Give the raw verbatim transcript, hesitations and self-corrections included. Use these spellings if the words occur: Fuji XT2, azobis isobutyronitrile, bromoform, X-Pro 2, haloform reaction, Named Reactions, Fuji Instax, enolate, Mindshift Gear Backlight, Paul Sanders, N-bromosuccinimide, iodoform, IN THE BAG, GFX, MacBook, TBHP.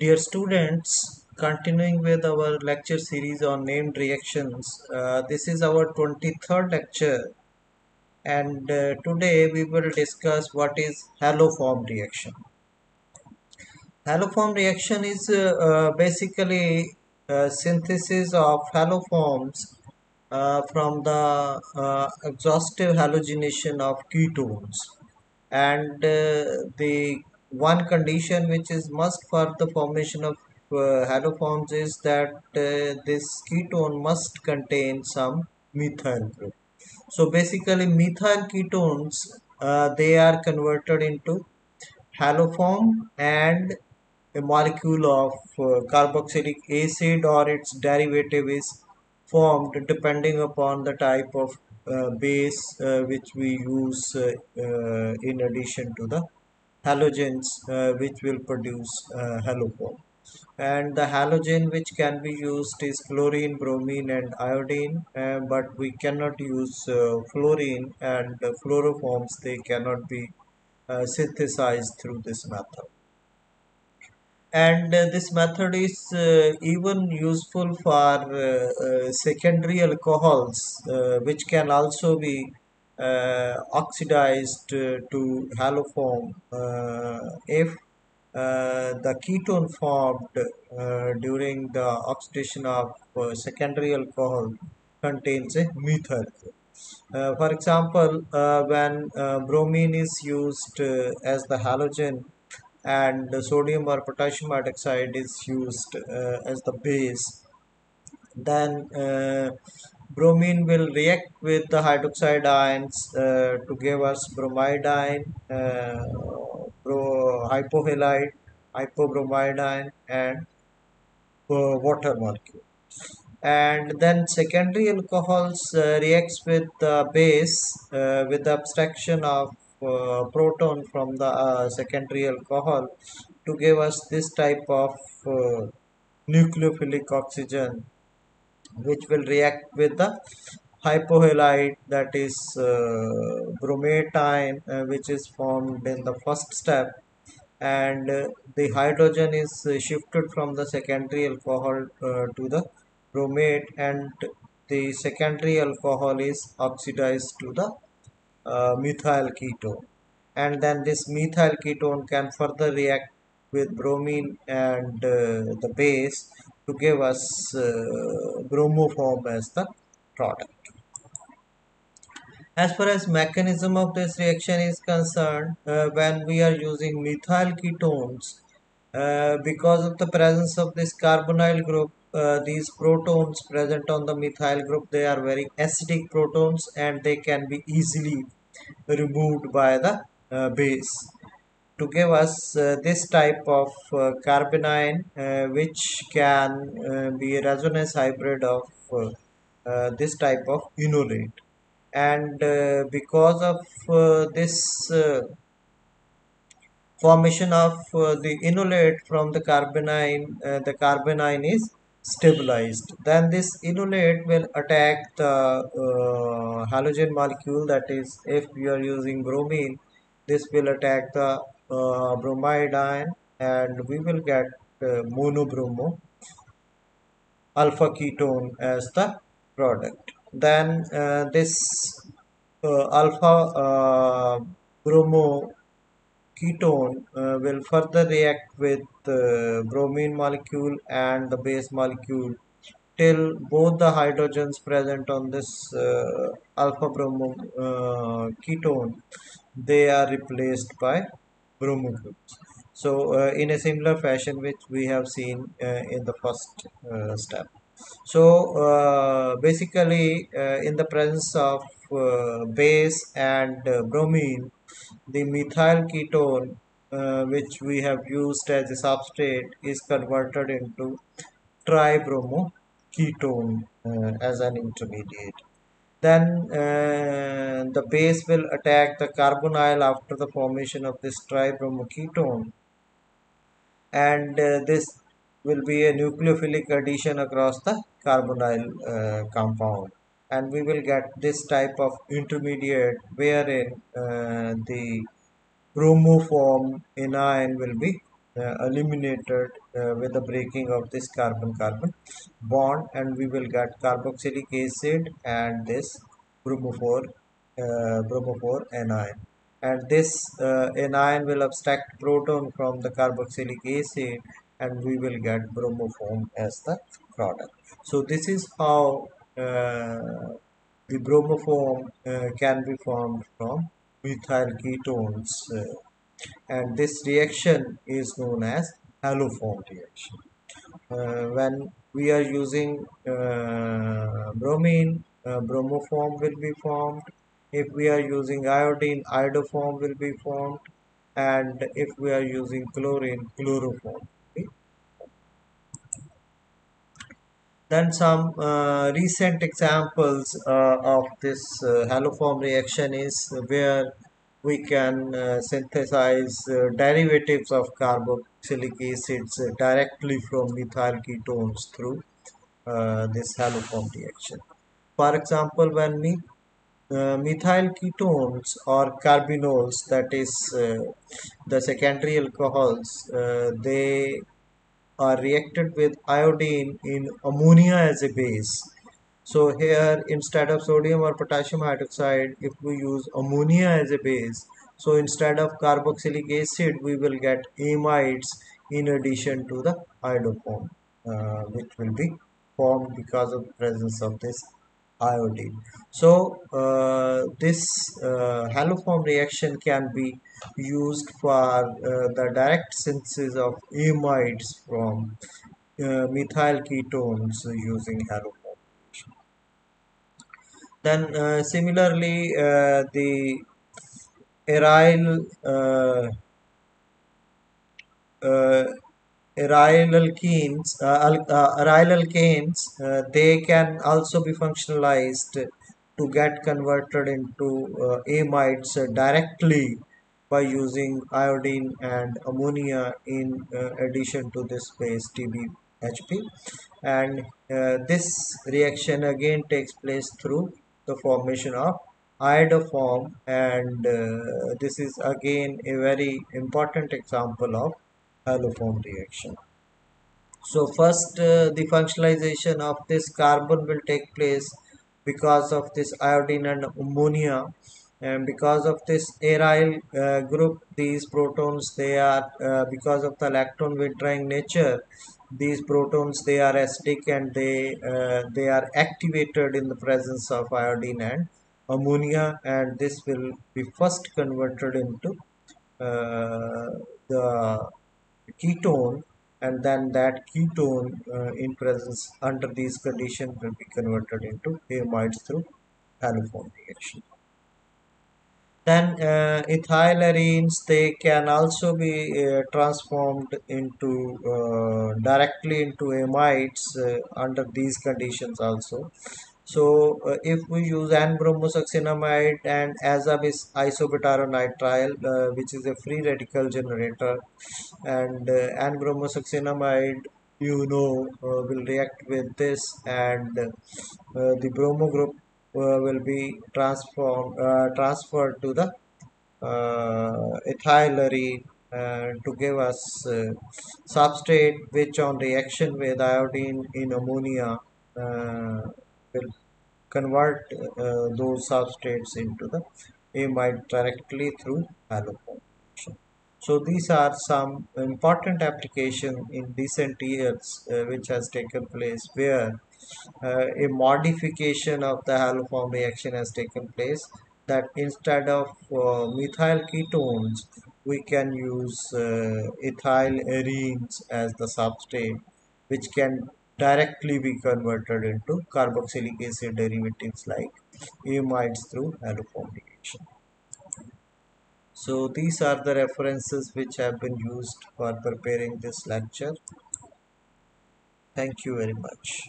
Dear students, continuing with our lecture series on named reactions, uh, this is our twenty-third lecture, and uh, today we will discuss what is haloform reaction. Haloform reaction is uh, uh, basically uh, synthesis of haloforms uh, from the uh, exhaustive halogenation of ketones, and uh, the one condition which is must for the formation of uh, haloforms is that uh, this ketone must contain some methyl group. So basically methyl ketones, uh, they are converted into haloform, and a molecule of uh, carboxylic acid or its derivative is formed depending upon the type of uh, base uh, which we use uh, uh, in addition to the halogens uh, which will produce uh, haloform. And the halogen which can be used is chlorine, bromine and iodine, uh, but we cannot use uh, fluorine, and uh, fluoroforms, they cannot be uh, synthesized through this method. And uh, this method is uh, even useful for uh, uh, secondary alcohols uh, which can also be Uh, oxidized uh, to haloform uh, if uh, the ketone formed uh, during the oxidation of uh, secondary alcohol contains a methyl group. Uh, for example, uh, when uh, bromine is used uh, as the halogen and the sodium or potassium hydroxide is used uh, as the base, then uh, bromine will react with the hydroxide ions uh, to give us bromide ion, uh, bro hypohalide, hypobromide ion and uh, water molecule. And then secondary alcohols uh, reacts with the base uh, with the abstraction of uh, proton from the uh, secondary alcohol to give us this type of uh, nucleophilic oxygen, which will react with the hypohalide, that is uh, bromate ion, uh, which is formed in the first step, and uh, the hydrogen is shifted from the secondary alcohol uh, to the bromate, and the secondary alcohol is oxidized to the uh, methyl ketone, and then this methyl ketone can further react with bromine and uh, the base to give us uh, bromoform as the product. As far as mechanism of this reaction is concerned, uh, when we are using methyl ketones, uh, because of the presence of this carbonyl group, uh, these protons present on the methyl group, they are very acidic protons and they can be easily removed by the uh, base, to give us uh, this type of uh, carbanion uh, which can uh, be a resonance hybrid of uh, uh, this type of enolate. And uh, because of uh, this uh, formation of uh, the enolate from the carbanion, uh, the carbanion is stabilized. Then this enolate will attack the uh, halogen molecule, that is if you are using bromine, this will attack the Uh, bromide ion, and we will get uh, monobromo alpha ketone as the product. Then uh, this uh, alpha uh, bromo ketone uh, will further react with uh, bromine molecule and the base molecule till both the hydrogens present on this uh, alpha bromo uh, ketone, they are replaced by bromo groups. So uh, in a similar fashion which we have seen uh, in the first uh, step. So uh, basically uh, in the presence of uh, base and uh, bromine, the methyl ketone uh, which we have used as a substrate is converted into tribromoketone uh, as an intermediate. Then uh, the base will attack the carbonyl after the formation of this tribromoketone, and uh, this will be a nucleophilic addition across the carbonyl uh, compound, and we will get this type of intermediate wherein uh, the bromoform anion will be uh, eliminated uh, with the breaking of this carbon-carbon bond, and we will get carboxylic acid and this bromophore, uh, bromophore anion. And this uh, anion will abstract proton from the carboxylic acid, and we will get bromoform as the product. So this is how uh, the bromoform uh, can be formed from methyl ketones, uh, and this reaction is known as haloform reaction. Uh, when we are using uh, bromine, uh, bromoform will be formed. If we are using iodine, iodoform will be formed, and if we are using chlorine, chloroform. Okay. Then some uh, recent examples uh, of this uh, haloform reaction is where we can uh, synthesize uh, derivatives of carboxylic acids uh, directly from methyl ketones through uh, this haloform reaction. For example, when we Uh, methyl ketones or carbenols, that is uh, the secondary alcohols, uh, they are reacted with iodine in ammonia as a base. So here, instead of sodium or potassium hydroxide, if we use ammonia as a base, so instead of carboxylic acid we will get amides in addition to the iodoform, uh, which will be formed because of the presence of this iodine. So uh, this uh, haloform reaction can be used for uh, the direct synthesis of amides from uh, methyl ketones using haloform reaction. Then uh, similarly, uh, the aryl uh, uh, Aryl alkenes, uh, al uh, aryl alkanes, uh, they can also be functionalized to get converted into uh, amides directly by using iodine and ammonia in uh, addition to this phase T B H P, and uh, this reaction again takes place through the formation of iodoform, and uh, this is again a very important example of haloform reaction. So first uh, the functionalization of this carbon will take place because of this iodine and ammonia, and because of this aryl uh, group, these protons, they are uh, because of the electron withdrawing nature, these protons, they are acidic, and they uh, they are activated in the presence of iodine and ammonia, and this will be first converted into uh, the ketone, and then that ketone uh, in presence under these conditions will be converted into amides through haloform reaction. Then uh, ethyl arenes, they can also be uh, transformed into uh, directly into amides uh, under these conditions also. So uh, if we use N-bromosuccinimide and azobis isobutyronitrile, uh, which is a free radical generator, and uh, N-bromosuccinimide, you know, uh, will react with this, and uh, the bromo group uh, will be transformed uh, transferred to the uh, ethyl arene Uh, to give us uh, substrate, which on reaction with iodine in ammonia uh, will convert uh, those substrates into the amide directly through haloform reaction. So these are some important applications in recent years uh, which has taken place, where uh, a modification of the haloform reaction has taken place, that instead of uh, methyl ketones we can use uh, ethyl arenes as the substrate, which can directly be converted into carboxylic acid derivatives like amides through haloform reaction. So these are the references which have been used for preparing this lecture. Thank you very much.